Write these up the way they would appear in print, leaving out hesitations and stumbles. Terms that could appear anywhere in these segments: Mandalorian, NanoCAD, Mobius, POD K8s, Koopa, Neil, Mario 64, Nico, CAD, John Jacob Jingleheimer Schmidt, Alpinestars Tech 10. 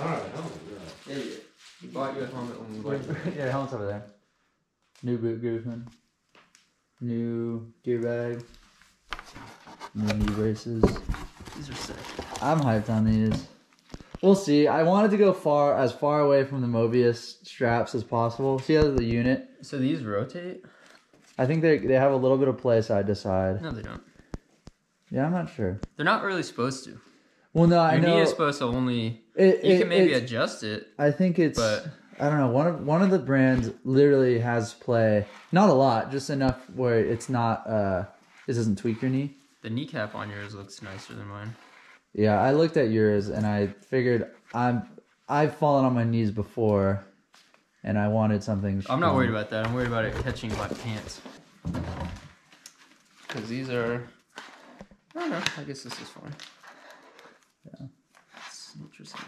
Alright, that was good. Yeah, you bought your helmet when we bought it. Yeah, the helmet's over there. New boot groovement. New gear bag. New braces. These are sick. I'm hyped on these. We'll see. I wanted to go as far away from the Mobius straps as possible. See how the unit. So these rotate? I think they have a little bit of play side to side. No, they don't. Yeah, I'm not sure. They're not really supposed to. Well, no, I know. Your knee is supposed to only. You can maybe adjust it. I think it's. But I don't know. One of the brands literally has play, not a lot, just enough where it's not. This doesn't tweak your knee. The kneecap on yours looks nicer than mine. Yeah, I looked at yours and I figured I've fallen on my knees before, and I wanted something. I'm not worried about that. I'm worried about it catching my pants. Because these are. I don't know. I guess this is fine. Yeah. It's interesting.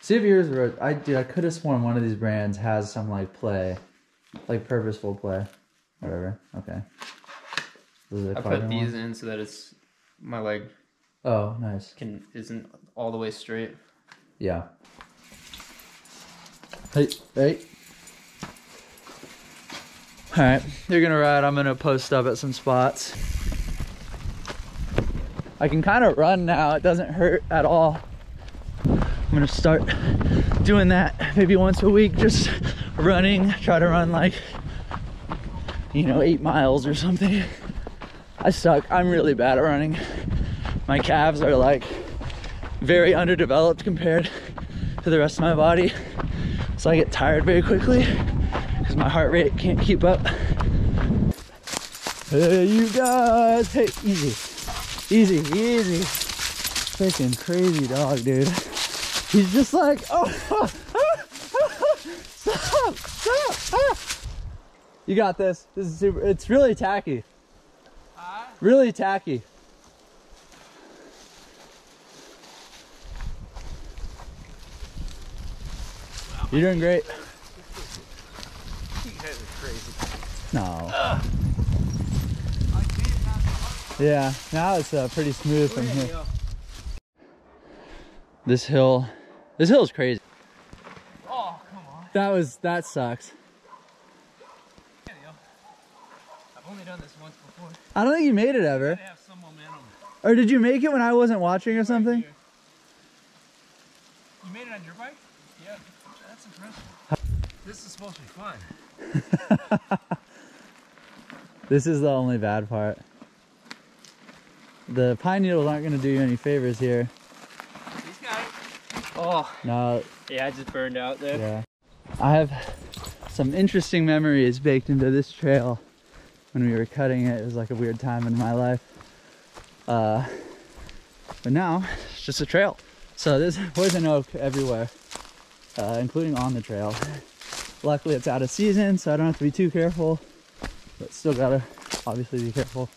See if yours were. I could have sworn one of these brands has some like play, like purposeful play, whatever. Okay. I put these in so that it's my leg. Oh, nice. Isn't all the way straight. Yeah. Hey. All right, you're gonna ride. I'm gonna post up at some spots. I can kind of run now. It doesn't hurt at all. I'm gonna start doing that maybe once a week, just running. Try to run like, 8 miles or something. I suck. I'm really bad at running. My calves are like very underdeveloped compared to the rest of my body. So I get tired very quickly because my heart rate can't keep up. Hey, you guys. Hey, easy. Freaking crazy dog, dude. He's just like, stop. You got this. This is super, it's really tacky. Really tacky. Wow. You're doing great. You guys are crazy. No. Yeah, now it's pretty smooth from here. This hill is crazy. Oh, come on. That sucks. I've only done this once before. I don't think you made it ever. I have some momentum. Or did you make it when I wasn't watching or something? Right, you made it on your bike? Yeah, that's impressive. This is supposed to be fun. This is the only bad part. The pine needles aren't going to do you any favors here. He's got it. Oh. No. Yeah, I just burned out there. Yeah. I have some interesting memories baked into this trail. When we were cutting it, it was like a weird time in my life. But now, it's just a trail. So there's poison oak everywhere, including on the trail. Luckily, it's out of season, so I don't have to be too careful. But still gotta, obviously, be careful.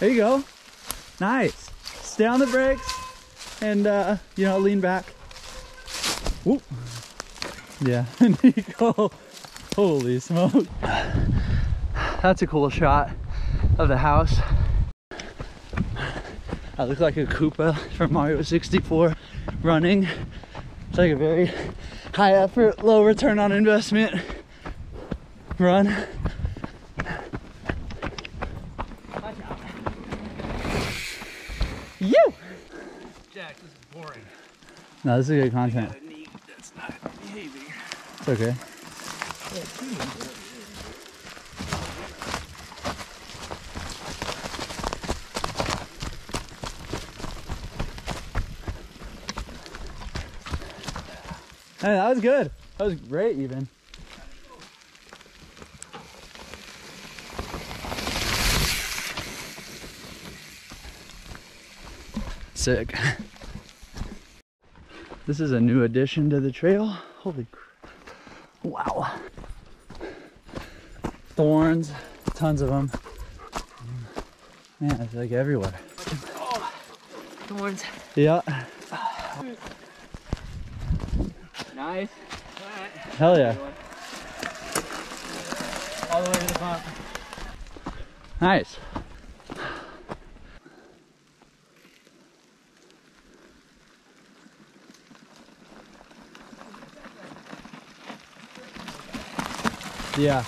There you go. Nice. Stay on the brakes and, lean back. Whoop. Yeah, Nico. Holy smoke. That's a cool shot of the house. I look like a Koopa from Mario 64 running. It's like a very high effort, low return on investment run. No, this is good content. That's not behaving. It's okay. Hey, that was good. That was great, even. Sick. This is a new addition to the trail. Holy crap. Wow. Thorns, tons of them. Yeah, it's like everywhere. Oh, thorns. Yeah. Nice. All right. Hell yeah. All the way to the top. Nice. Yeah.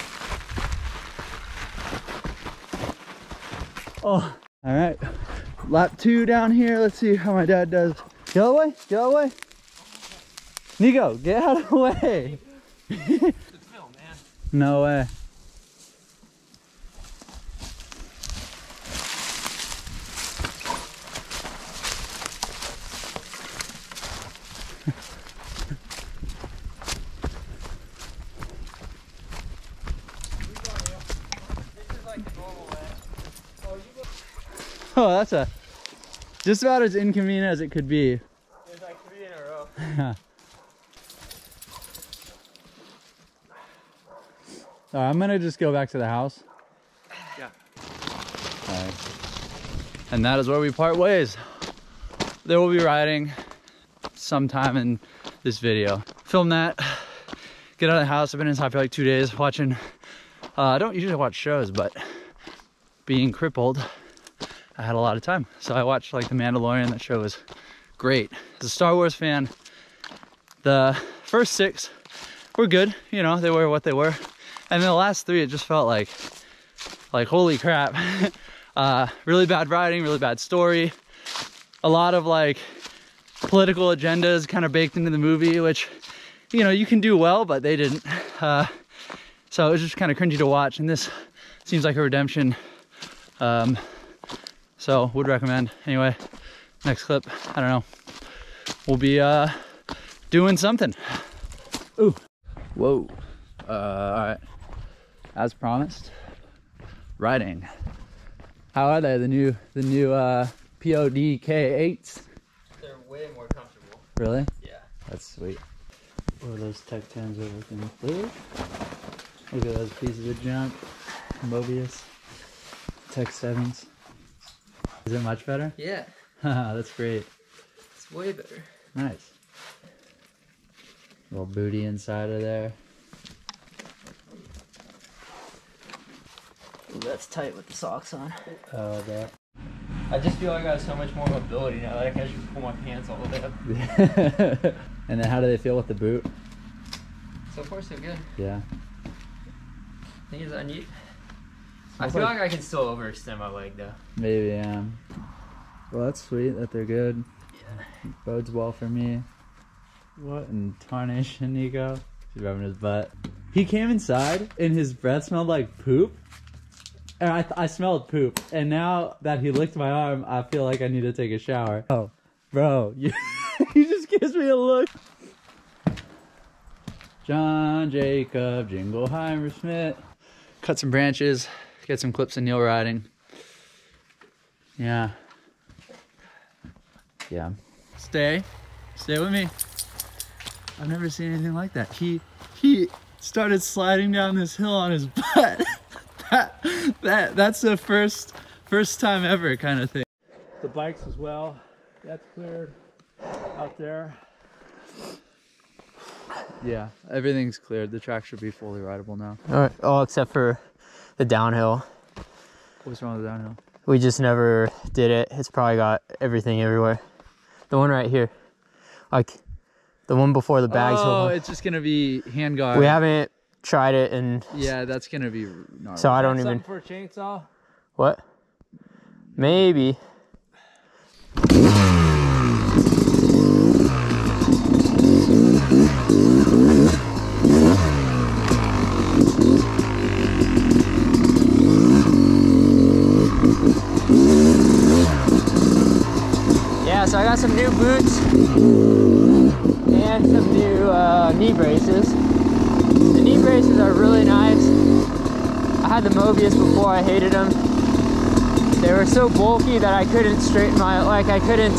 Oh, all right. Lap 2 down here. Let's see how my dad does. Get out of the way. Get out of the way. Nico, get out of the way. No way. Oh, that's a just about as inconvenient as it could be. There's like 3 in a row. Yeah. All right, I'm gonna just go back to the house. Yeah. All right. And that is where we part ways. There will be riding sometime in this video. Film that. Get out of the house. I've been inside for like 2 days watching. I don't usually watch shows, but being crippled, I had a lot of time. So I watched like The Mandalorian. That show was great. As a Star Wars fan, the first 6 were good. You know, they were what they were. And then the last 3, it just felt like holy crap. Really bad writing, really bad story. A lot of like political agendas kind of baked into the movie, which, you know, you can do well, but they didn't. So it was just kind of cringy to watch. And this seems like a redemption. So would recommend. Anyway, next clip, I don't know. We'll be doing something. Ooh, whoa. All right, as promised, riding. How are they? The new POD K8s. They're way more comfortable. Really? Yeah. That's sweet. Or those Tech 10s are looking blue. Look at those pieces of junk. Mobius. Tech 7s. Is it much better? Yeah. That's great. It's way better. Nice. Little booty inside of there. Ooh, that's tight with the socks on. Oh, that. I just feel like I got so much more mobility now. Like I can actually pull my pants all the way up. And then how do they feel with the boot? So far, so good. Yeah. Thing is, I feel like I can still overextend my leg though. Maybe, yeah. Well, that's sweet that they're good. Yeah. It bodes well for me. What in tarnation, Nico? He's rubbing his butt. He came inside and his breath smelled like poop. And I smelled poop. And now that he licked my arm, I feel like I need to take a shower. Oh, bro, you he just gives me a look. John Jacob Jingleheimer Schmidt. Cut some branches. Get some clips of Neil riding. Yeah. Yeah. Stay with me. I've never seen anything like that. He started sliding down this hill on his butt. that's the first time ever kind of thing. The bikes as well. That's cleared out there. Yeah, everything's cleared. The track should be fully rideable now. All right. Oh, except for the downhill. What's wrong with the downhill? We just never did it. It's probably got everything everywhere. The one right here, like the one before the bags. Oh, it's just gonna be handguard. We haven't tried it, and yeah, that's gonna be gnarly. So I don't even. For a chainsaw? What? Maybe. So I got some new boots and some new knee braces. The knee braces are really nice. I had the Mobius before, I hated them. They were so bulky that I couldn't straighten my, like I couldn't,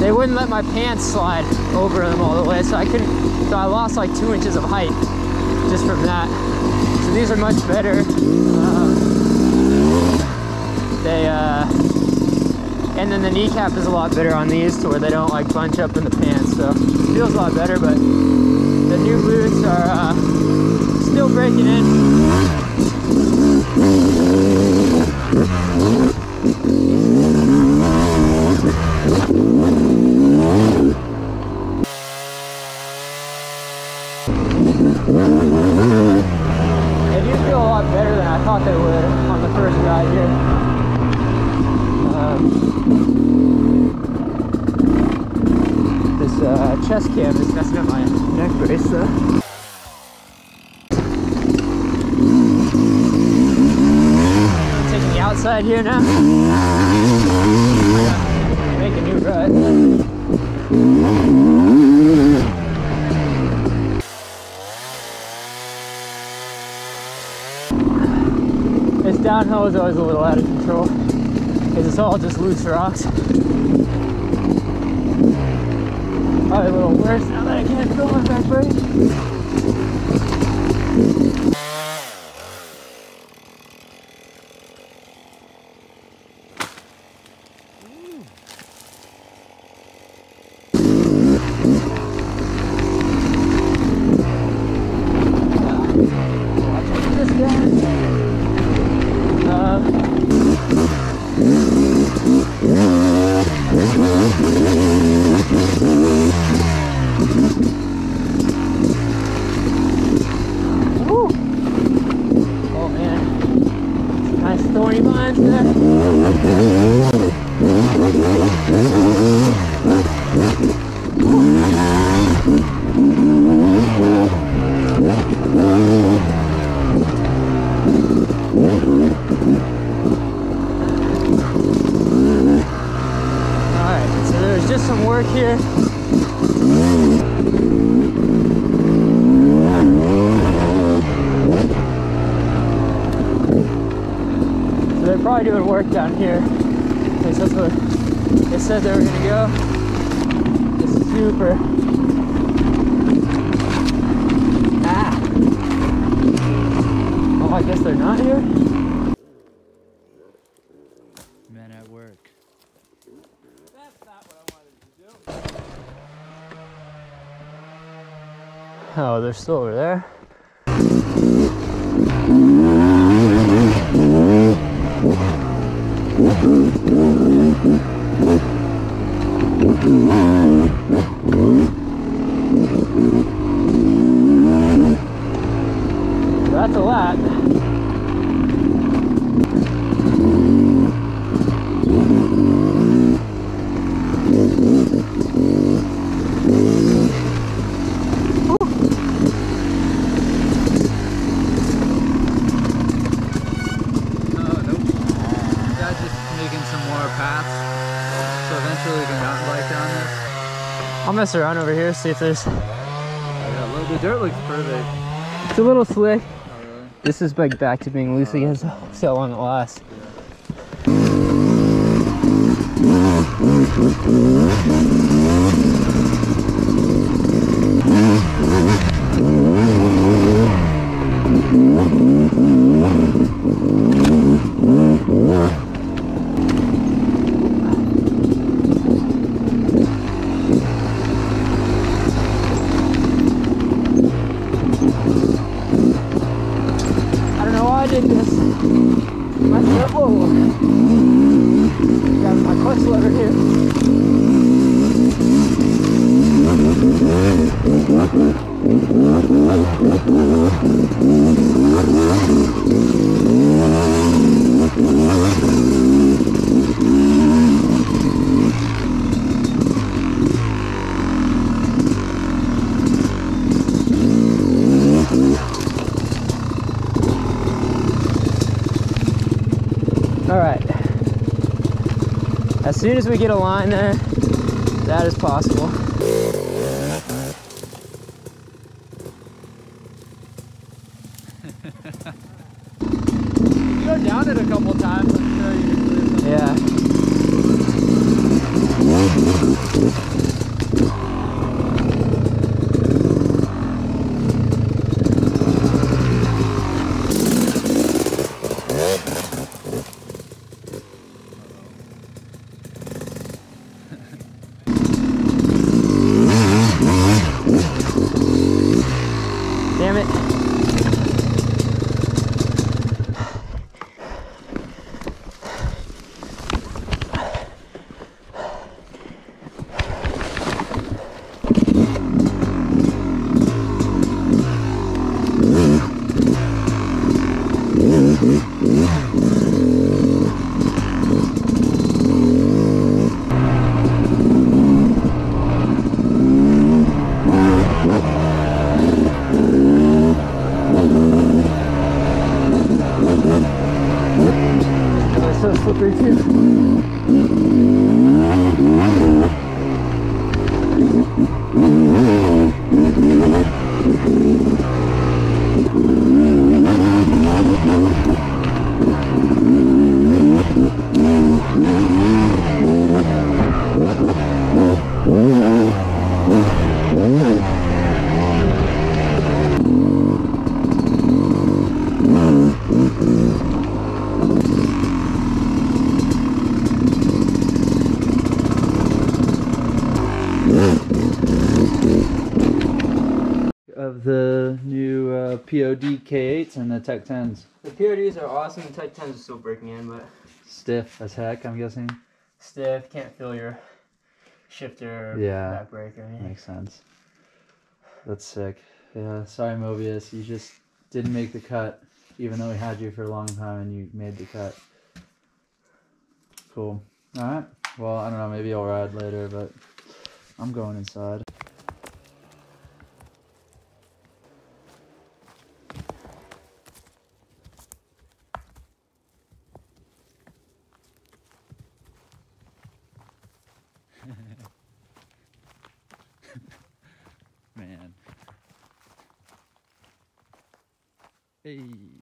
they wouldn't let my pants slide over them all the way, so I couldn't, so I lost like 2 inches of height just from that. So these are much better. And then the kneecap is a lot better on these to where they don't like bunch up in the pants, so it feels a lot better. But the new boots are still breaking in. They do feel a lot better than I thought they would on the first ride here. Chest cam is messing up my neck brace though. I'm taking the outside here now. Make a new rut. This downhill is always a little out of control because it's all just loose rocks. Probably a little worse now that I can't feel my back brake. Watch out for this guy. Doing work down here. This is where they said they were gonna go. This is super. Ah. Oh, I guess they're not here. Men at work. That's not what I wanted to do. Oh, they're still over there. That's a lot. Mess around over here, see if there's the dirt looks perfect. It's a little slick. Oh, really? This is like back to being loose again, so long it lasts. Yeah. As soon as we get a line there, that is possible. You go down it a couple times, I'm sure you can do something. Yeah. POD K8s and the Tech 10s. The PODs are awesome, the Tech 10s are still breaking in, but... Stiff as heck, I'm guessing? Stiff, can't feel your shifter or back brake or anything. Makes sense. That's sick. Yeah, sorry Mobius, you just didn't make the cut, even though we had you for a long time and you made the cut. Cool. Alright, well, I don't know, maybe I'll ride later, but I'm going inside. Man. Hey.